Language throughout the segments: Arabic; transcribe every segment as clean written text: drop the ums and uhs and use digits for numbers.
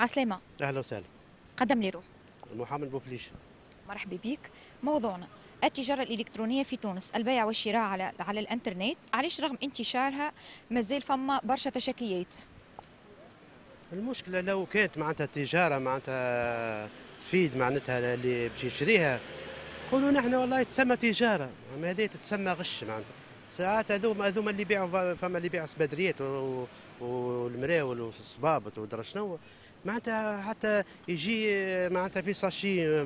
عسلامة. أهلا وسهلا. قدم لي روح. محامي بوبليش. مرحبا بيك. موضوعنا التجارة الإلكترونية في تونس، البيع والشراء على الإنترنت، علاش رغم انتشارها مازال فما برشا تشكيات؟ المشكلة لو كانت معناتها التجارة معناتها تفيد معناتها اللي باش يشريها، نقولوا نحن والله تسمى تجارة، أما هذه تتسمى غش معناتها. ساعات هذوما اللي يبيعوا، فما اللي يبيع سبادريات والمراول والصبابط ودرا شنو معناتها، حتى يجي معناتها في ساشي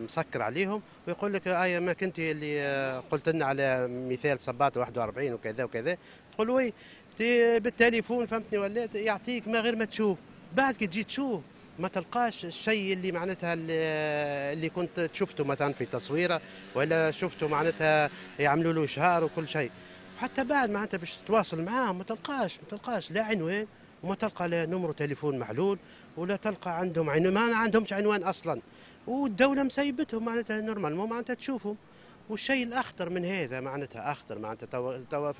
مسكر عليهم ويقول لك اي ما كنت اللي قلت لنا على مثال صباط 41 وكذا وكذا، تقول وي بالتليفون فهمتني ولا يعطيك ما غير ما تشوف، بعد كي تجي تشوف ما تلقاش الشيء اللي معناتها اللي كنت شفته مثلا في تصويره ولا شفته معناتها يعملوا له شهار وكل شيء، حتى بعد معناتها باش تتواصل معاهم ما تلقاش لا عنوان وما تلقى لا نمر تليفون معلول ولا تلقى عندهم عنوان، ما عندهمش عنوان اصلا، والدوله مسيبتهم معناتها نورمالمون معناتها تشوفهم. والشيء الاخطر من هذا معناتها اخطر معناتها توا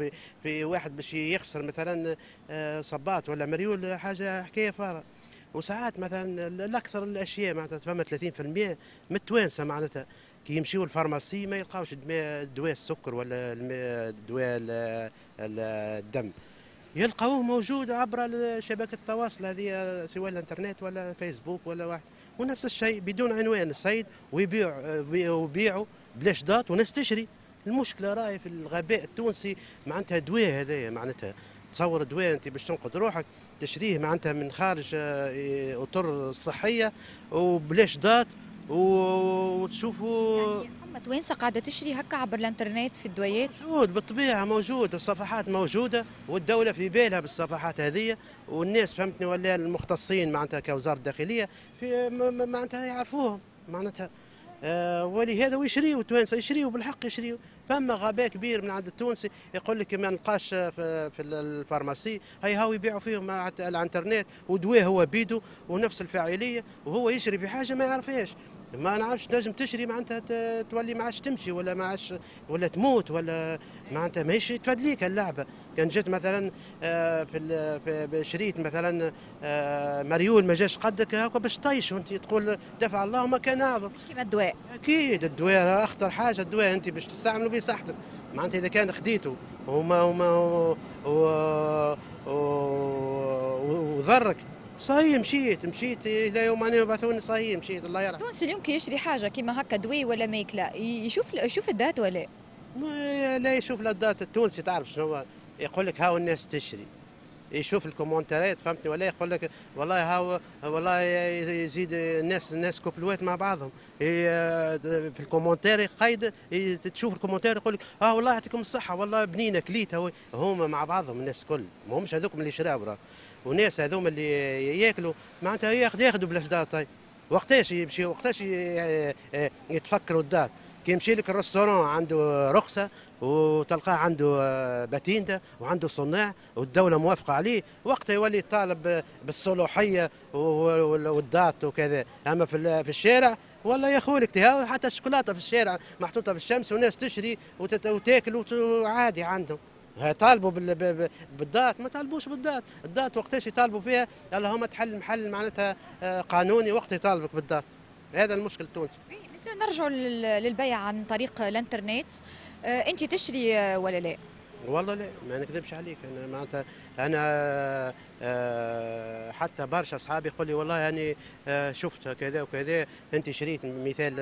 في واحد باش يخسر مثلا صباط ولا مريول حاجه حكايه فارغه. وساعات مثلا الاكثر الاشياء معناتها فما 30% من التوانسه معناتها كي يمشيوا للفارماسي ما يلقاوش دواء السكر ولا دواء الدم، يلقاوه موجود عبر شبكه التواصل هذه سواء الانترنت ولا فيسبوك ولا واحد، ونفس الشيء بدون عنوان السيد ويبيعوا بلاش دات وناس تشري. المشكله راهي في الغباء التونسي معناتها دواء هذايا معناتها تصور دواء انت باش تنقذ روحك تشريه معناتها من خارج اطر الصحيه وبلاش دات وتشوفوا يعني فما توانسه قاعده تشري هكا عبر الانترنت في الدوايات. موجود بالطبيعه، موجود الصفحات موجوده والدوله في بالها بالصفحات هذه، والناس فهمتني ولا المختصين معناتها كوزاره الداخليه في معناتها يعرفوهم معناتها ولهذا ويشريوا التوانسه يشريوا بالحق يشريوا. فما غباء كبير من عند التونسي يقول لك ما نلقاش في الفارماسي، هاي هاو يبيعوا فيهم على الانترنت ودواء هو بيدو ونفس الفاعليه وهو يشري في حاجه ما يعرفهاش، ما نعرفش تنجم تشري معناتها تولي ما عادش تمشي ولا ما عادش ولا تموت ولا معناتها ماهيش تفدليك اللعبه. كان جات مثلا في شريت مثلا مريول ما جاش قدك هكا باش طيش وانت تقول دفع الله ما كان اعظم. مش كيما الدواء. اكيد الدواء اخطر حاجه الدواء انت باش تستعمله في صحتك، معناتها اذا كان خديته وضرك صحيح مشيت الى يومين يبعثوني صحيح مشيت الله يرحمه. التونسي اليوم كي يشري حاجه كيما هكا دواء ولا ماكله يشوف الدات ولا لا يشوف لا الدات. التونسي تعرف شنو يقول لك هاو الناس تشري، يشوف الكومنتات فهمتني ولا يقول لك والله هاو والله يزيد الناس كوبلوات مع بعضهم في الكومنتات قيد تشوف الكومنتات يقول لك اه والله يعطيكم الصحه والله بنينه كليتها، هما مع بعضهم الناس كل ما همش هذوك اللي شراو وناس هذوما اللي ياكلوا معناتها ياخذوا بلاش دات. طيب وقتاش يمشي وقتاش يتفكروا الدات؟ كي يمشي لك الريستورون عنده رخصه وتلقاه عنده باتيندا وعنده صناع والدوله موافقه عليه، وقتها يولي طالب بالصلاحيه والدات وكذا. اما في الشارع والله يا خويا ها حتى الشوكولاته في الشارع محطوطه في الشمس وناس تشري وتاكل وعادي عندهم. طالبوا بالدات ما طالبوش بالدات، الدات وقتاش يطالبوا فيها اللهم تحل محل معناتها قانوني وقت يطالبك بالدات. هذا المشكل التونسي. نرجعوا للبيع عن طريق الانترنت، انت تشري ولا لا؟ والله لا ما نكذبش عليك انا معناتها انا حتى برشا اصحابي يقول لي والله يعني شفت كذا وكذا انت شريت مثال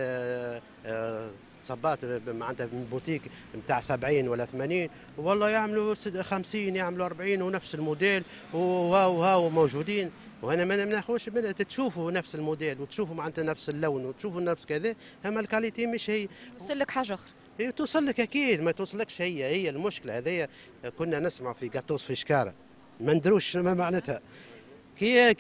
صباط معناتها من بوتيك نتاع 70 ولا 80 والله يعملوا 50 يعملوا 40 ونفس الموديل وهاو موجودين، وانا ما ناخذش منها تشوفوا نفس الموديل وتشوفوا معناتها نفس اللون وتشوفوا نفس كذا، اما الكاليتي مش هي. يوصل لك حاجه اخرى. هي توصل لك اكيد ما توصلكش هي المشكله هذه. كنا نسمع في قطوس في شكاره ما ندروش ما معناتها كي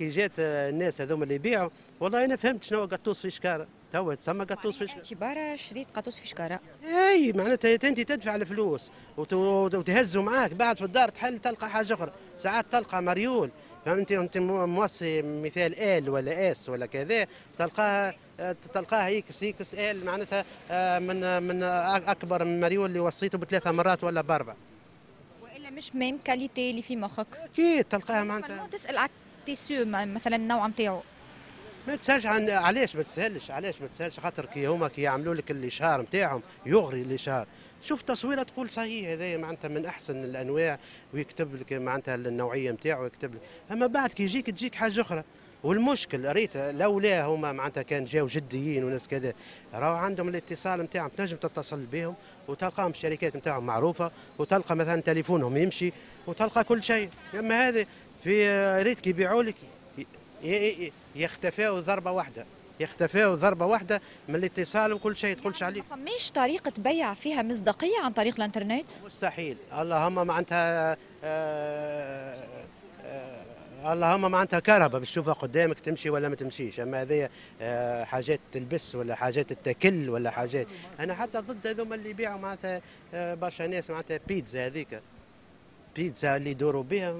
جات الناس هذوما اللي يبيعوا والله انا فهمت شنو قطوس في شكاره توا تسمى قطوس في شكاره. اعتبارها شريت قطوس في شكاره. اي معناتها انت تدفع الفلوس وتهزوا معاك بعد في الدار تحل تلقى حاجه اخرى، ساعات تلقى مريول فهمتي انت موصي مثال ال ولا اس ولا كذا تلقاها اكس ال معناتها من اكبر من مريول اللي وصيته بثلاثه مرات ولا باربعه. والا مش ميم كاليتي اللي في مخك. اكيد تلقاها معناتها. تسال التيسيو مثلا النوع نتاعو. ما تسالش عن علاش ما تسالش، علاش ما تسالش، خاطر كي هما كيعملوا لك الاشهار نتاعهم يغري الاشهار، شوف تصويره تقول صحيح هذايا معناتها من احسن الانواع، ويكتب لك معناتها النوعيه نتاعو ويكتب لك، اما بعد كي يجيك تجيك حاجه اخرى. والمشكل ريت لولا هما معناتها كان جاو جديين وناس كذا راهو عندهم الاتصال نتاعهم، تنجم تتصل بهم وتلقاهم الشركات نتاعهم معروفه، وتلقى مثلا تليفونهم يمشي وتلقى كل شيء. اما هذا في ريت كي يبيعوا لك يختفاو ضربه واحده، يختفاو ضربه واحده من الاتصال وكل شيء تقولش عليه. ما فماش طريقه بيع فيها مصداقيه عن طريق الانترنت؟ مستحيل. اللهم معناتها اللهم معناتها كهرباء باش تشوفها قدامك تمشي ولا ما تمشيش، اما هذه حاجات تلبس ولا حاجات تتاكل ولا حاجات. انا حتى ضد هذوما اللي يبيعوا معناتها برشا ناس معناتها بيتزا، هذيك بيتزا اللي يدوروا بها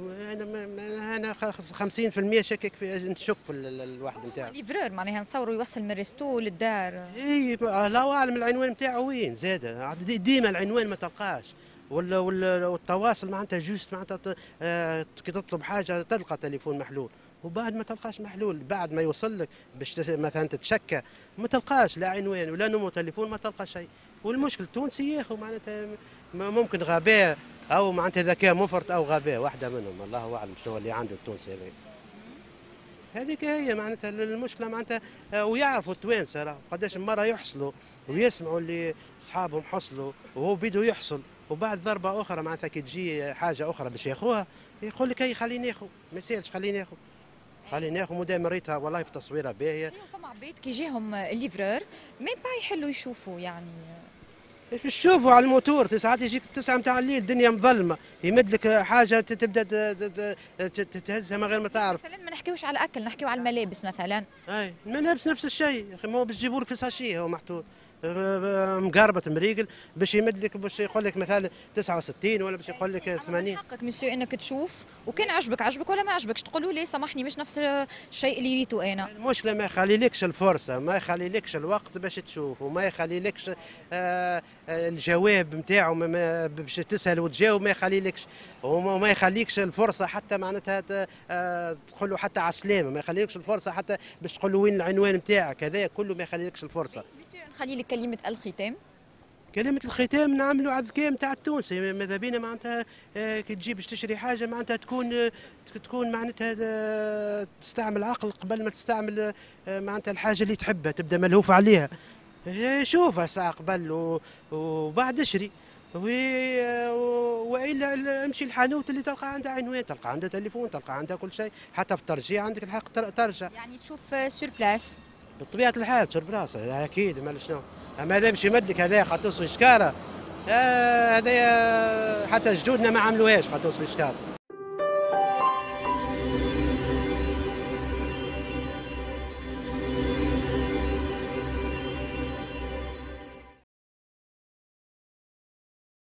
انا 50% شاكك في، نشك في الواحد نتاعو ليفرور معناها نتصوروا يوصل من ريستو للدار. اي الله اعلم العنوان نتاعو وين، زاد ديما العنوان ما تلقاش، والتواصل معناتها جوست معناتها كي تطلب حاجه تلقى تليفون محلول، وبعد ما تلقاش محلول، بعد ما يوصل لك باش مثلا تتشكى ما تلقاش لا عنوان ولا نمو تليفون، ما تلقى شيء. والمشكل التونسي ياخو معناتها ممكن غباء او معناتها ذكاء مفرط او غباء، واحده منهم الله اعلم شنو اللي عنده التونسي هذا. هذيك هي معناتها المشكله معناتها، ويعرفوا التوانسه قداش مره يحصلوا ويسمعوا اللي اصحابهم حصلوا وهو بيدو يحصل، وبعد ضربه اخرى معناتها كي تجي حاجه اخرى باش ياخوها يقول لك اي خليني ناخذ، ما يسالش خليني ناخذ، خليني ناخذ مدام ريتها والله في تصويره باهيه. فما عباد كي جاهم الليفرور ميم با يحلوا يشوفوا، يعني يشوفوا على الموتور ساعات يجيك 9 نتاع الليل الدنيا مظلمه يمد لك حاجه تبدا تهزها من غير ما تعرف. مثلا ما نحكيوش على الاكل، نحكيو على الملابس مثلا. اي الملابس نفس الشيء يا اخي، ما هو باش يجيبوا لك في ساشيه هو محطوط مقاربه مريقل باش يمد لك، باش يقول لك مثلا 69 ولا باش يقول لك 80. حقك مسيو انك تشوف، وكان عجبك عجبك ولا ما عجبكش تقول له ليه سامحني مش نفس الشيء اللي ريته انا. المشكله ما يخليلكش الفرصه، ما يخليلكش الوقت باش تشوف، وما يخليلكش الجواب نتاعو باش تسال وتجاوب، ما يخليلكش وما يخليكش الفرصه حتى معناتها تقول له حتى على السلامه، ما يخليلكش الفرصه حتى باش تقول له وين العنوان نتاعك، هذا كله ما يخليلكش الفرصه. نخلي لك كلمة الختام. كلمة الختام نعملوا على الذكاء نتاع التونسي، ماذا بينا معناتها كي تجي باش تشري حاجة معناتها تكون معناتها تستعمل عقل قبل ما تستعمل معناتها الحاجة اللي تحبها، تبدا ملهوف عليها، شوفها ساعة قبل وبعد اشري، والا امشي الحانوت اللي تلقى عندها عنوان، تلقى عندها تليفون، تلقى عندها كل شيء، حتى في الترجيع عندك الحق ترجع. يعني تشوف سور بلاس. بطبيعة الحال تشرب راسه اكيد، ما شنو اما هذا مش يمدلك، هذا خاطر تصوي شكاره، هذا حتى جدودنا ما عملوهاش خاطر تصوي شكاره.